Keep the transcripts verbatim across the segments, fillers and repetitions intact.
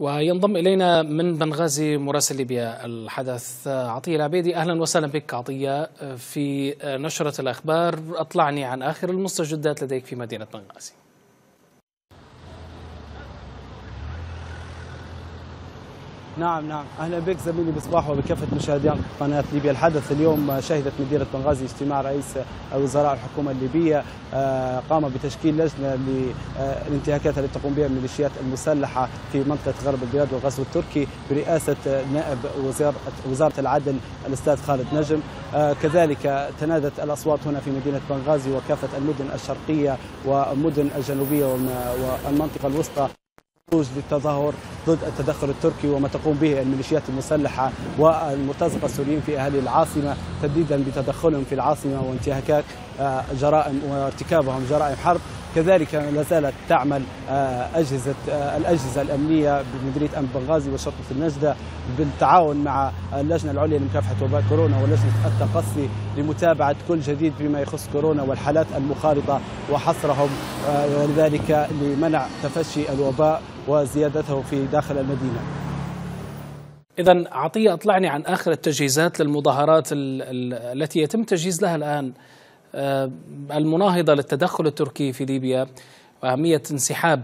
وينضم إلينا من بنغازي مراسل ليبيا الحدث عطية العبيدي. أهلا وسهلا بك عطية. في نشرة الأخبار أطلعني عن آخر المستجدات لديك في مدينة بنغازي. نعم نعم أهلا بك زميلي بصباح وبكافة مشاهدي قناة ليبيا الحدث. اليوم شهدت مدينة بنغازي اجتماع رئيس وزراء الحكومة الليبية، قام بتشكيل لجنة للانتهاكات التي تقوم بها الميليشيات المسلحة في منطقة غرب البلاد والغزو التركي برئاسة نائب وزير وزارة العدل الأستاذ خالد نجم. كذلك تنادت الأصوات هنا في مدينة بنغازي وكافة المدن الشرقية والمدن الجنوبية والمنطقة الوسطى للتظاهر ضد التدخل التركي وما تقوم به الميليشيات المسلحة والمرتزقة السوريين في أهالي العاصمة، تنديدا بتدخلهم في العاصمة وانتهاكات جرائم وارتكابهم جرائم حرب. كذلك لا زالت تعمل أجهزة الأجهزة الأمنية بمديرية أمن بنغازي وشرطة النجدة بالتعاون مع اللجنة العليا لمكافحة وباء كورونا ولجنة التقصي لمتابعة كل جديد بما يخص كورونا والحالات المخالطة وحصرهم، وذلك لمنع تفشي الوباء وزيادته في داخل المدينة. إذن عطية أطلعني عن آخر التجهيزات للمظاهرات التي يتم تجهيز لها الآن المناهضة للتدخل التركي في ليبيا وأهمية انسحاب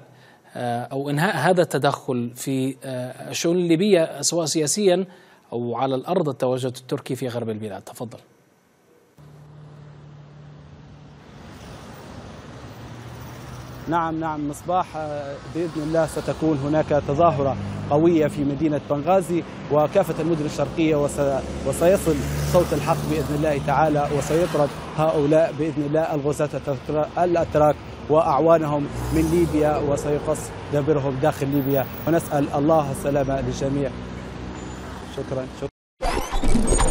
أو إنهاء هذا التدخل في الشؤون الليبية سواء سياسيا أو على الأرض التواجد التركي في غرب البلاد. تفضل. نعم نعم مصباح، بإذن الله ستكون هناك تظاهرة قوية في مدينة بنغازي وكافة المدن الشرقية، وسيصل صوت الحق بإذن الله تعالى وسيطرد هؤلاء بإذن الله الغزاة الأتراك وأعوانهم من ليبيا وسيقص دبرهم داخل ليبيا، ونسأل الله السلامة للجميع. شكرا شكرا.